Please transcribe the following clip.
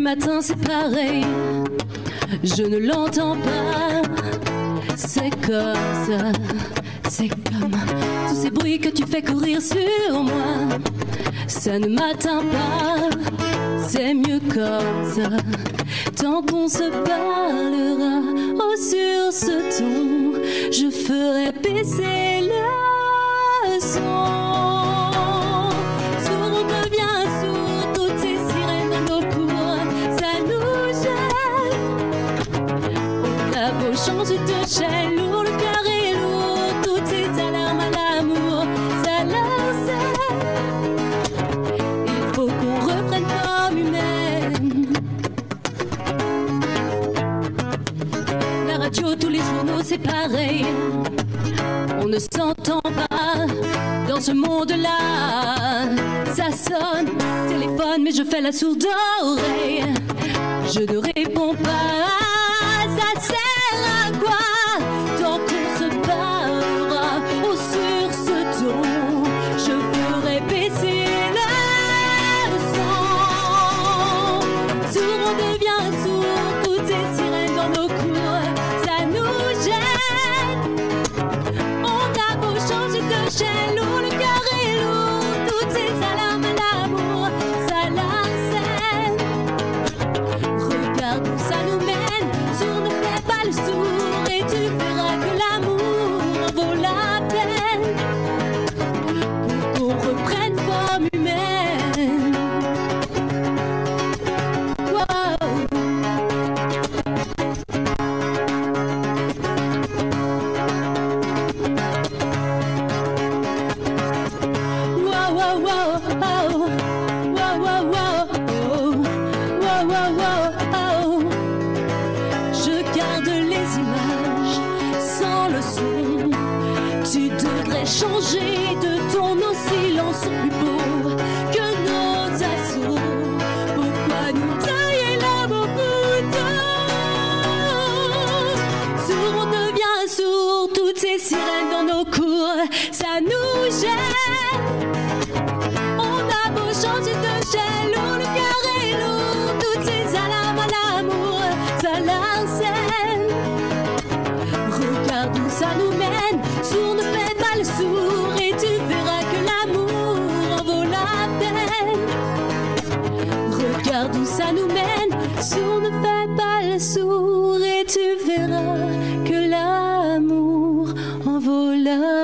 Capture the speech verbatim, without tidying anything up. matins c'est pareil, je ne l'entends pas. C'est comme ça, c'est comme tous ces bruits que tu fais courir sur moi. Ça ne m'atteint pas, c'est mieux comme ça. Tant qu'on se parlera, oh sur ce ton, je ferai baisser le son. Changer de chaîne, lourd, le cœur est lourd, toutes ces alarmes à l'amour, ça l'encercle. Il faut qu'on reprenne comme humaine. La radio, tous les journaux, c'est pareil. On ne s'entend pas dans ce monde-là. Ça sonne, téléphone, mais je fais la sourde oreille. Je ne réponds pas. Ça sert à quoi? Tant qu'on se parlera, oh sur ce ton, je ferai baisser le son. Sourd on devient sourd, toutes ces sirènes dans nos cours, ça nous gêne. On a beau changer de chaîne, lourd, le cœur est lourd, toutes ces alarmes à l'amour, ça l'harcèle. Regarde où ça nous mène. Et tu verras que l'amour en vaut la peine. Pour qu'on reprenne forme humaine. Wow, wow, wow, wow, wow, wow, wow, wow, wow, wow. Tu devrais changer de ton, nos silences sont plus beaux que nos assauts. Pourquoi nous tailler l'amour plutôt? Sourd, on devient sourd, toutes ces sirènes dans nos cours, ça nous gêne. On a beau changer de chaîne, lourd, le cœur est lourd, toutes ces alarmes à l'amour, ça l'harcèle. Regarde où ça nous mène. Sourd ne fait pas le sourd et tu verras que l'amour en vaut la peine. Regarde où ça nous mène. Sourd ne fait pas le sourd et tu verras que l'amour en vaut la peine.